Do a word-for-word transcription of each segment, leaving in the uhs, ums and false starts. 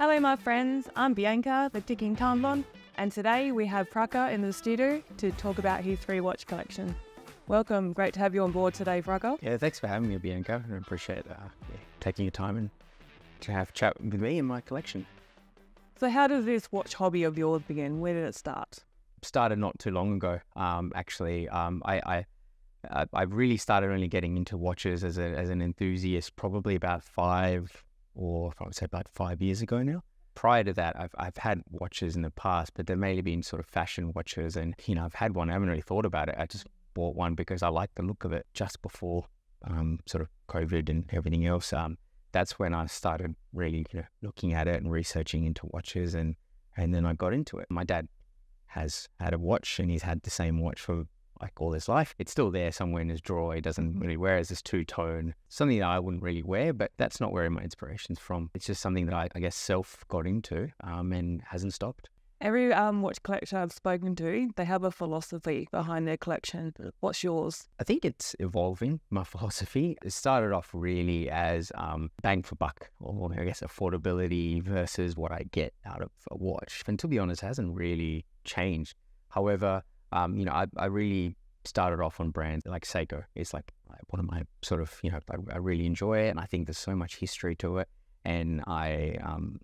Hello my friends, I'm Bianca, the Ticking Timeblonde, and today we have Praka in the studio to talk about his three watch collection. Welcome, great to have you on board today, Praka. Yeah, thanks for having me, Bianca. I appreciate uh, yeah, taking your time and to have a chat with me and my collection. So how does this watch hobby of yours begin? Where did it start? Started not too long ago, um, actually. Um, I... I I really started only getting into watches as, a, as an enthusiast probably about five or I would say about five years ago now. Prior to that, I've, I've had watches in the past, but they've mainly been sort of fashion watches. And, you know, I've had one. I haven't really thought about it. I just bought one because I liked the look of it just before um, sort of COVID and everything else. Um, that's when I started really, you know, looking at it and researching into watches. And, and then I got into it. My dad has had a watch and he's had the same watch for like all his life. It's still there somewhere in his drawer. He doesn't really wear it. It's this two-tone, something that I wouldn't really wear, but that's not where my inspiration's from. It's just something that I, I guess self got into um, and hasn't stopped. Every um, watch collector I've spoken to, they have a philosophy behind their collection. What's yours? I think it's evolving, my philosophy. It started off really as um, bang for buck, or I guess affordability versus what I get out of a watch. And to be honest, it hasn't really changed. However, Um, you know, I, I really started off on brands like Seiko. It's like one of my sort of, you know, I, I really enjoy it. And I think there's so much history to it. And I um,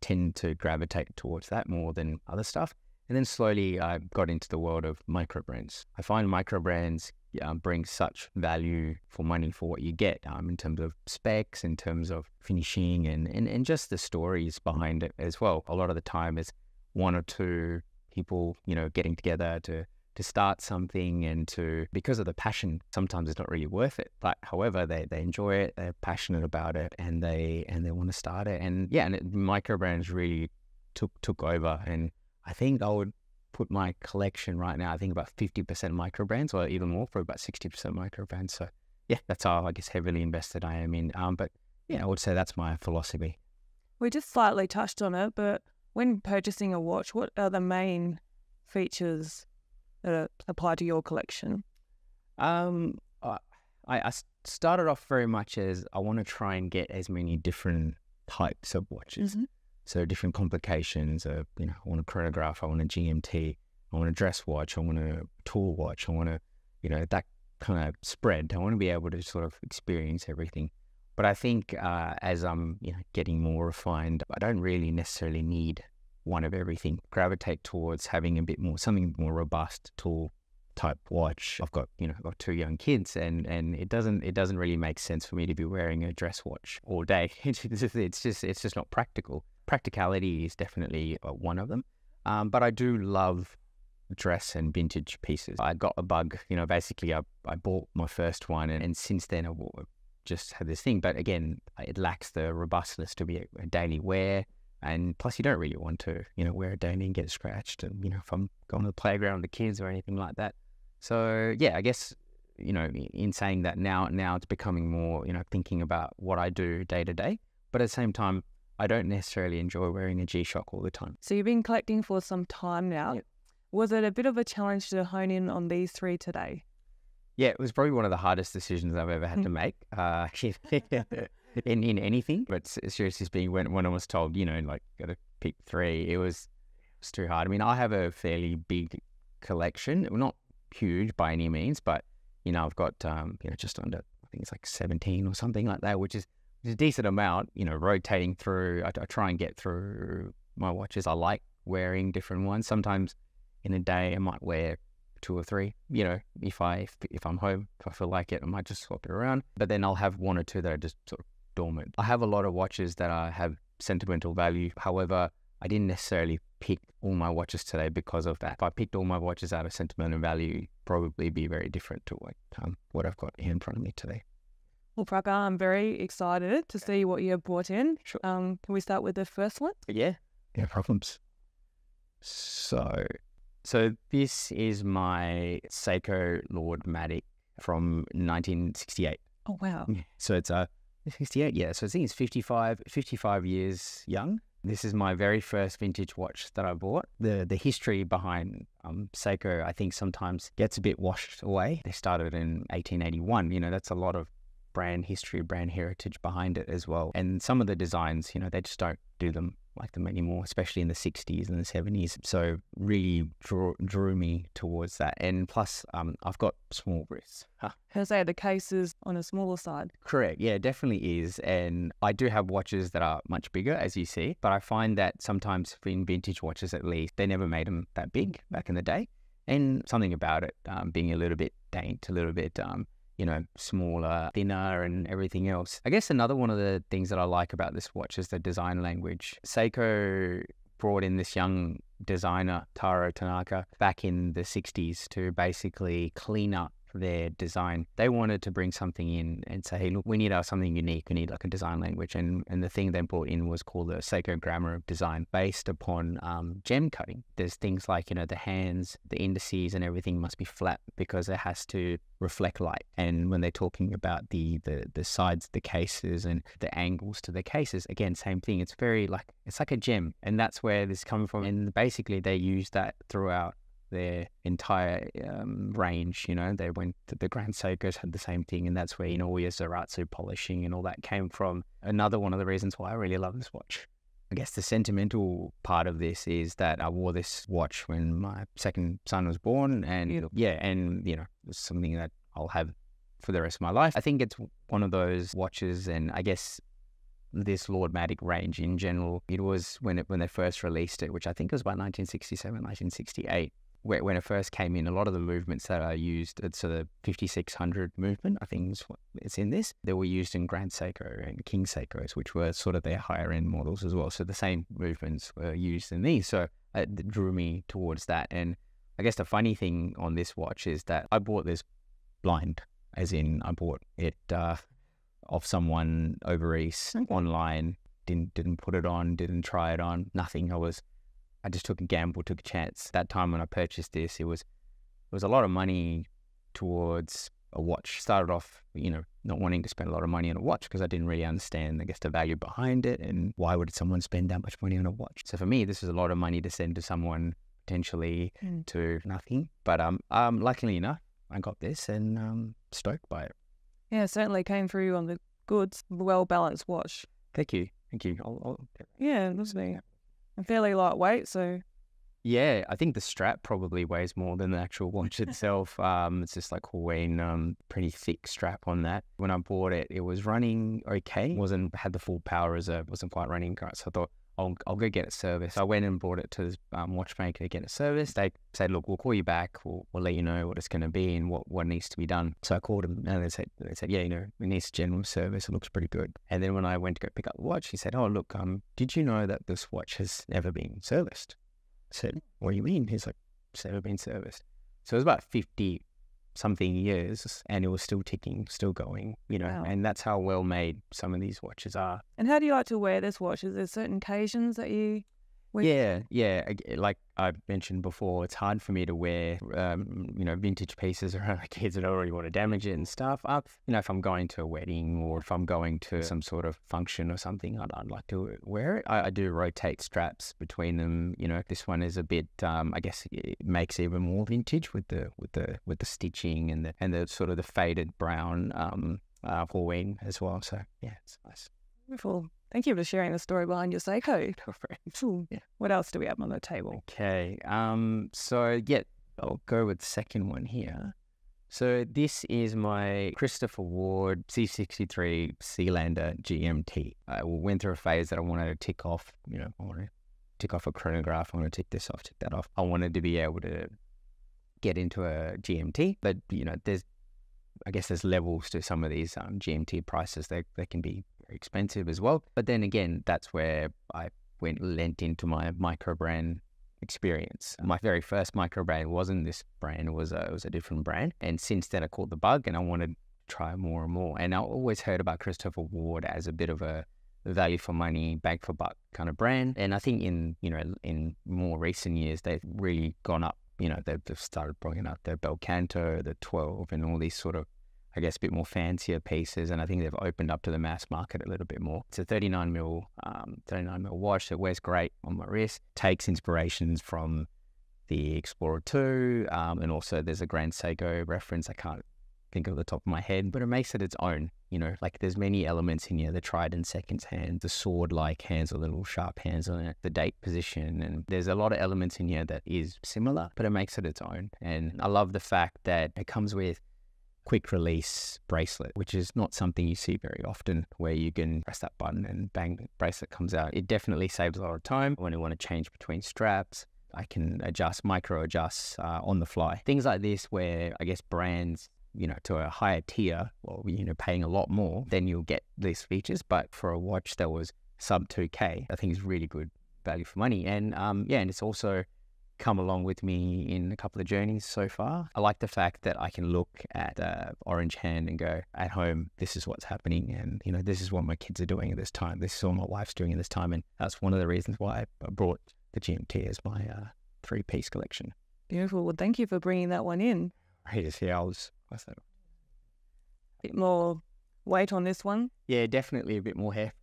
tend to gravitate towards that more than other stuff. And then slowly I got into the world of micro brands. I find micro brands uh, bring such value for money for what you get um, in terms of specs, in terms of finishing and, and, and just the stories behind it as well. A lot of the time it's one or two people, you know, getting together to to start something, and to because of the passion, sometimes it's not really worth it. But however, they they enjoy it, they're passionate about it, and they and they want to start it. And yeah, and it, micro brands really took took over. And I think I would put my collection right now, I think about fifty percent micro brands, or even more, for about sixty percent micro brands. So yeah, that's how I guess heavily invested I am in. Um, but yeah, I would say that's my philosophy. We just slightly touched on it, but when purchasing a watch, what are the main features that apply to your collection? Um, I, I started off very much as I want to try and get as many different types of watches. Mm-hmm. So different complications of, you know, I want a chronograph, I want a G M T, I want a dress watch, I want a tool watch, I want to, you know, that kind of spread. I want to be able to sort of experience everything. But I think uh, as I'm you know, getting more refined, I don't really necessarily need one of everything. Gravitate towards having a bit more, something more robust tool type watch. I've got you know I've got two young kids, and and it doesn't it doesn't really make sense for me to be wearing a dress watch all day. It's just it's just, it's just not practical. Practicality is definitely one of them, um, but I do love dress and vintage pieces. I got a bug, you know. Basically, I I bought my first one, and, and since then I bought. Just had this thing, but again, it lacks the robustness to be a, a daily wear, and plus you don't really want to, you know, wear a daily and get scratched, and you know, if I'm going to the playground with the kids or anything like that. So yeah, I guess you know, in saying that now, now it's becoming more, you know, thinking about what I do day to day, but at the same time, I don't necessarily enjoy wearing a G-Shock all the time. So you've been collecting for some time now. Yep. Was it a bit of a challenge to hone in on these three today? Yeah, it was probably one of the hardest decisions I've ever had to make uh, in, in anything. But seriously speaking, when, when I was told, you know, like, got to pick three, it was, it was too hard. I mean, I have a fairly big collection. Well, not huge by any means, but, you know, I've got, um, you know, just under, I think it's like seventeen or something like that, which is, which is a decent amount, you know, rotating through. I, I try and get through my watches. I like wearing different ones. Sometimes in a day I might wear two or three, you know, if I if, if I'm home, if I feel like it, I might just swap it around. But then I'll have one or two that are just sort of dormant. I have a lot of watches that I have sentimental value. However, I didn't necessarily pick all my watches today because of that. If I picked all my watches out of sentimental value, probably be very different to what um, what I've got here in front of me today. Well, Praka, I'm very excited to see what you have brought in. Sure. Um, can we start with the first one? Yeah, no problems. So. So this is my Seiko Lord Matic from nineteen sixty-eight. Oh, wow. So it's a uh, sixty-eight, yeah. So I think it's fifty-five, fifty-five years young. This is my very first vintage watch that I bought. The the history behind um, Seiko, I think, sometimes gets a bit washed away. They started in eighteen eighty-one. You know, that's a lot of brand history, brand heritage behind it as well. And some of the designs, you know, they just don't do them like them anymore, especially in the sixties and the seventies. So really drew, drew me towards that. And plus, um, I've got small wrists. Huh. I'll say the case is on a smaller side. Correct. Yeah, definitely is. And I do have watches that are much bigger, as you see. But I find that sometimes in vintage watches, at least, they never made them that big back in the day. And something about it um, being a little bit dainty, a little bit... Um, you know, smaller, thinner and everything else. I guess another one of the things that I like about this watch is the design language. Seiko brought in this young designer, Taro Tanaka, back in the sixties to basically clean up their design. They wanted to bring something in and say, hey, look, we need our something unique. We need like a design language. And and the thing they brought in was called the Seiko grammar of design, based upon um, gem cutting. There's things like, you know, the hands, the indices and everything must be flat because it has to reflect light. And when they're talking about the, the, the sides of the cases and the angles to the cases, again, same thing. It's very like, it's like a gem. And that's where this comes from. And basically they use that throughout their entire um, range. You know, they went to the Grand Seikos, had the same thing, and that's where, you know, all your Zeratsu polishing and all that came from. Another one of the reasons why I really love this watch, I guess the sentimental part of this, is that I wore this watch when my second son was born, and Beautiful. yeah, and you know, it's something that I'll have for the rest of my life. I think it's one of those watches, and I guess this Lordmatic range in general, it was when it when they first released it, which I think was about nineteen sixty-seven, nineteen sixty-eight. When it first came in, a lot of the movements that I used, so the fifty-six hundred movement, I think is what it's in this, they were used in Grand Seiko and King Seikos, which were sort of their higher end models as well. So the same movements were used in these. So it drew me towards that. And I guess the funny thing on this watch is that I bought this blind, as in I bought it uh, off someone over East okay. online, didn't, didn't put it on, didn't try it on, nothing. I was... I just took a gamble, took a chance. That time when I purchased this, it was it was a lot of money towards a watch. Started off, you know, not wanting to spend a lot of money on a watch because I didn't really understand, I guess, the value behind it and why would someone spend that much money on a watch. So for me, this is a lot of money to send to someone potentially mm. to nothing. But um, um, luckily enough, I got this and um, stoked by it. Yeah, certainly came through on the good, well-balanced watch. Thank you, thank you. I'll, I'll... Yeah, lovely. I'm fairly lightweight, so... Yeah, I think the strap probably weighs more than the actual watch itself. Um, it's just like Hawaiian, um, pretty thick strap on that. When I bought it, it was running okay. Wasn't had the full power reserve, wasn't quite running great. So I thought, I'll, I'll go get it serviced. I went and brought it to this um, watchmaker to get it serviced. They said, look, we'll call you back. We'll, we'll let you know what it's going to be and what, what needs to be done. So I called them and they said, they said, yeah, you know, it needs general service. It looks pretty good. And then when I went to go pick up the watch, he said, oh, look, um, did you know that this watch has never been serviced? I said, what do you mean? He's like, it's never been serviced. So it was about fifty something years and it was still ticking, still going, you know. Wow. And that's how well made some of these watches are. And how do you like to wear this watch? Is there certain occasions that you wear? Yeah, yeah, like I mentioned before, it's hard for me to wear um, you know, vintage pieces around my kids. I don't really want to damage it and stuff. Uh, you know, if I'm going to a wedding or if I'm going to some sort of function or something, I'd, I'd like to wear it. I, I do rotate straps between them. You know, this one is a bit, um, I guess, it makes even more vintage with the with the with the stitching and the and the sort of the faded brown um, uh, Halloween as well. So yeah, it's nice. Beautiful. Thank you for sharing the story behind your Seiko. Yeah. What else do we have on the table? Okay, um, so yeah, I'll go with the second one here. So this is my Christopher Ward C sixty-three Sealander G M T. I went through a phase that I wanted to tick off, you know, I want to tick off a chronograph, I want to tick this off, tick that off. I wanted to be able to get into a G M T, but you know, there's, I guess there's levels to some of these um, G M T prices. They, they can be expensive as well, but then again, that's where I went lent into my micro brand experience. My very first micro brand wasn't this brand, it was a, it was a different brand, and since then I caught the bug and I wanted to try more and more. And I always heard about Christopher Ward as a bit of a value for money, bang for buck kind of brand, and I think in, you know, in more recent years they've really gone up. You know, they've, they've started bringing up their Belcanto, the twelve, and all these sort of, I guess, a bit more fancier pieces, and I think they've opened up to the mass market a little bit more. It's a thirty-nine mil, um, thirty-nine mil watch that wears great on my wrist. Takes inspirations from the Explorer Two, um, and also there's a Grand Seiko reference. I can't think of the top of my head, but it makes it its own. you know, like there's many elements in here, the Trident seconds hand, the sword-like hands, or the little sharp hands on it, the date position, and there's a lot of elements in here that is similar, but it makes it its own. And I love the fact that it comes with quick release bracelet, which is not something you see very often, where you can press that button and bang, the bracelet comes out. It definitely saves a lot of time when you want to change between straps. I can adjust, micro adjust uh, on the fly. Things like this where I guess brands, you know, to a higher tier, or, you know, paying a lot more, then you'll get these features. But for a watch that was sub two K, I think it's really good value for money. And um, yeah, and it's also come along with me in a couple of journeys so far. I like the fact that I can look at uh, orange hand and go, at home, this is what's happening, and, you know, this is what my kids are doing at this time, this is what my wife's doing at this time. And that's one of the reasons why I brought the G M T as my uh, three-piece collection. Beautiful. Well, thank you for bringing that one in. Right, just, yeah, I was, I was, a bit more weight on this one. Yeah, definitely a bit more heft.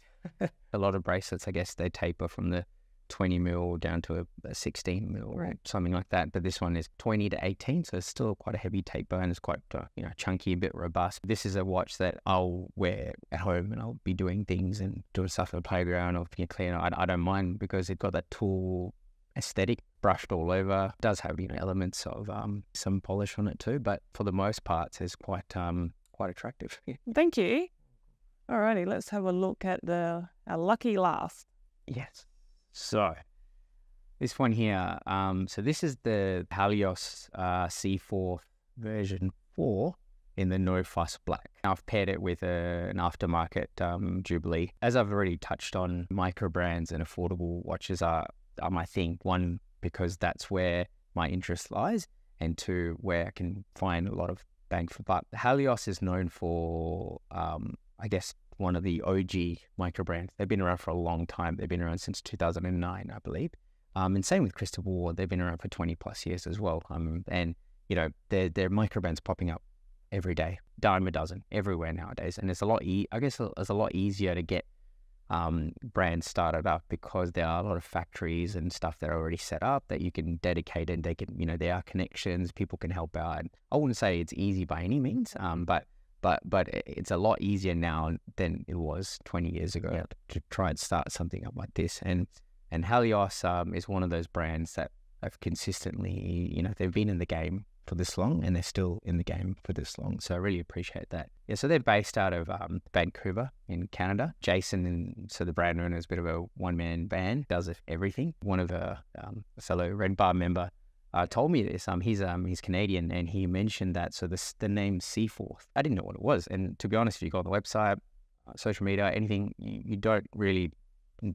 A lot of bracelets, I guess, they taper from the twenty mil down to a, a sixteen mil, right, something like that. But this one is twenty to eighteen, so it's still quite a heavy taper, and it's quite uh, you know, chunky, a bit robust. This is a watch that I'll wear at home, and I'll be doing things and doing stuff at the playground or being clean. I, I don't mind because it's got that tool aesthetic brushed all over. It does have, you know, elements of um some polish on it too, but for the most part, it's quite um quite attractive. Yeah. Thank you. Alrighty, let's have a look at the our lucky last. Yes. So this one here, um, so this is the Halios uh, C four version four in the No Fuss Black. Now I've paired it with a, an aftermarket um, Jubilee. As I've already touched on, micro brands and affordable watches are, are my thing. One, because that's where my interest lies, and two, where I can find a lot of bang for buck. Halios is known for, um, I guess, one of the O G micro brands. They've been around for a long time. They've been around since two thousand nine, I believe. Um, and same with Christopher Ward. They've been around for twenty plus years as well. Um, and, you know, their their micro brands popping up every day, dime a dozen everywhere nowadays. And it's a lot, e I guess, it's a lot easier to get um, brands started up because there are a lot of factories and stuff that are already set up that you can dedicate, and they can, you know, there are connections, people can help out. And I wouldn't say it's easy by any means, um, but But but it's a lot easier now than it was twenty years ago, yeah, to try and start something up like this. And and Halios um, is one of those brands that have consistently, you know, they've been in the game for this long, and they're still in the game for this long. So I really appreciate that. Yeah, so they're based out of um, Vancouver in Canada. Jason, and so the brand owner, is a bit of a one-man band, does everything. One of the um, fellow Red Bar member Uh, told me this. Um, he's um, he's Canadian, and he mentioned that. So the the name Seaforth, I didn't know what it was. And to be honest, if you go on the website, uh, social media, anything, you, you don't really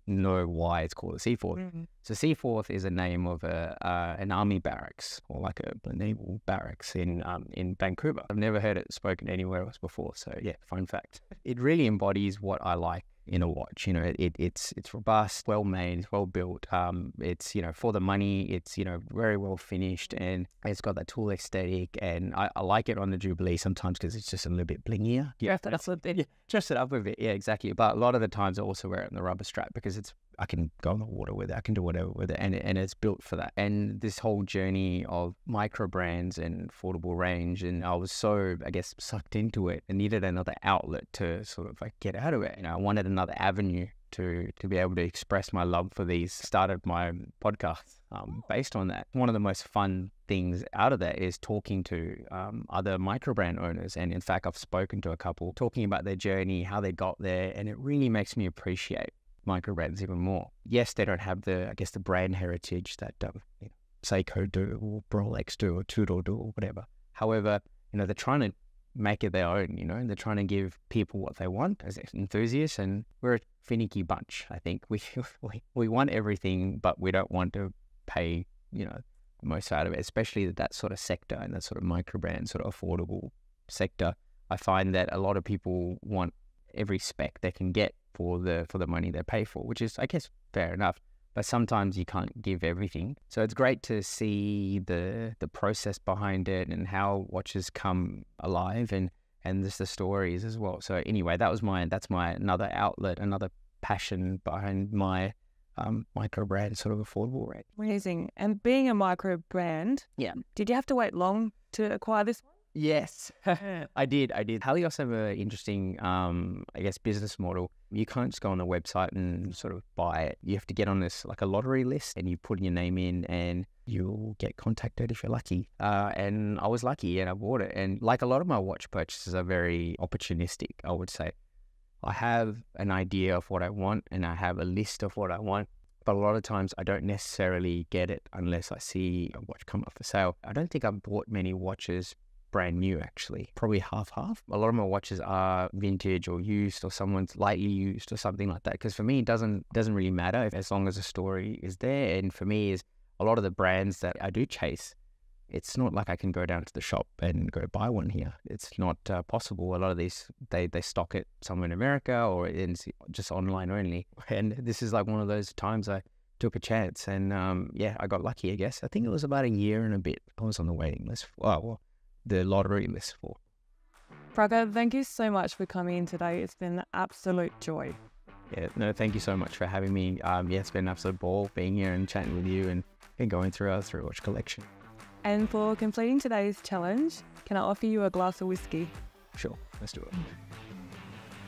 know why it's called a Seaforth. Mm-hmm. So Seaforth is a name of a uh, an army barracks, or like a, a naval barracks in um in Vancouver. I've never heard it spoken anywhere else before. So yeah, fun fact. It really embodies what I like in a watch. You know, it, it it's it's robust, well made, it's well built. Um, it's, you know, for the money. It's, you know, very well finished, and it's got that tool aesthetic. And I, I like it on the Jubilee sometimes because it's just a little bit blingier. Yeah, dress it up a bit. Yeah, dress it up a bit. Yeah, exactly. But a lot of the times I also wear it on the rubber strap because it's, I can go on the water with it. I can do whatever with it, and and it's built for that. And this whole journey of micro brands and affordable range, and I was so, I guess, sucked into it, and needed another outlet to sort of like get out of it. You know, I wanted another avenue to to be able to express my love for these. Started my podcast um, based on that. One of the most fun things out of that is talking to um, other micro brand owners, and in fact, I've spoken to a couple talking about their journey, how they got there, and it really makes me appreciate micro brands even more. Yes, they don't have the, I guess, the brand heritage that um, you know, Seiko do, or Rolex do, or Tudor do, or whatever. However, you know, they're trying to make it their own, you know, and they're trying to give people what they want as enthusiasts. And we're a finicky bunch, I think. We, we, we want everything, but we don't want to pay, you know, most out of it, especially that, that sort of sector, and that sort of micro brand, sort of affordable sector. I find that a lot of people want every spec they can get for the for the money they pay for, which is, I guess, fair enough. But sometimes you can't give everything. So it's great to see the the process behind it, and how watches come alive, and and just the stories as well. So anyway, that was my that's my another outlet, another passion behind my um, micro brand, sort of affordable rate. Amazing. And being a micro brand, yeah, did you have to wait long to acquire this one? Yes, I did. I did. Halios have an interesting, um, I guess, business model. You can't just go on the website and sort of buy it. You have to get on this like a lottery list, and you put your name in, and you'll get contacted if you're lucky. Uh, and I was lucky, and I bought it. And like a lot of my watch purchases are very opportunistic, I would say. I have an idea of what I want, and I have a list of what I want. But a lot of times I don't necessarily get it unless I see a watch come up for sale. I don't think I've bought many watches brand new, actually, probably half half. A lot of my watches are vintage or used, or someone's lightly used or something like that, because for me it doesn't doesn't really matter if, as long as the story is there. And for me, is a lot of the brands that I do chase, it's not like I can go down to the shop and go buy one here. It's not uh, possible. A lot of these, they they stock it somewhere in America, or it's just online only. And this is like one of those times I took a chance, and um yeah, I got lucky, I guess. I think it was about a year and a bit I was on the waiting list for, oh well, the lottery list for. Praka, thank you so much for coming in today. It's been an absolute joy. Yeah, no, thank you so much for having me. Um, yeah, it's been an absolute ball being here and chatting with you, and, and going through our three watch collection. And for completing today's challenge, can I offer you a glass of whiskey? Sure, let's do it.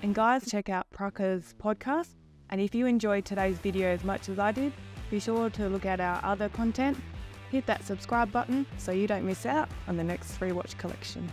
And guys, check out Praka's podcast. And if you enjoyed today's video as much as I did, be sure to look at our other content. Hit that subscribe button so you don't miss out on the next three watch collection.